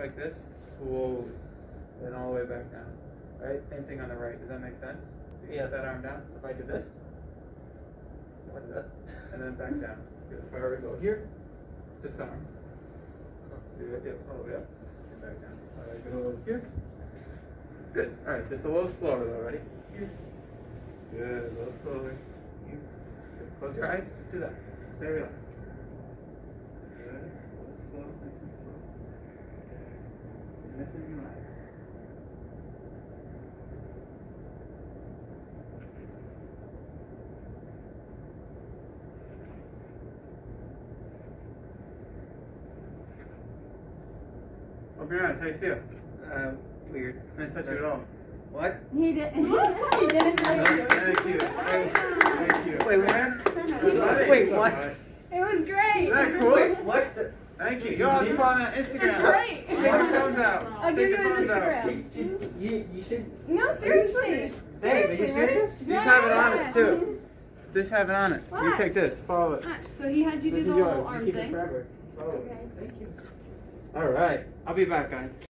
like this, slowly, then all the way back down. Right? Same thing on the right. Does that make sense? So you put that arm down. So if I do this, like that, and then back down. If I were to go here, this arm. All the way up, and back down. All right, go here. Good. All right, just a little slower though. Ready? Here. Good. A little slower. Here. Good. Close your eyes. Just do that. Stay relaxed. Good. A little slow. Nice and slow. Nice and relaxed. Open your eyes. How do you feel? Weird. I didn't touch you at all. What? He didn't. He didn't touch you. Thank you. Thank you. Wait, what? Wait, what? It was great. Is that cool? Wait, what? Thank you. Y'all keep on Instagram. It's great. Take your phones out. I'll give you his Instagram. You should. No, seriously. Babe, are you serious? Just have it on it too. Just have it on it. You take this. Follow it. So he had you do the whole arm thing. Okay. Thank you. All right. I'll be back, guys.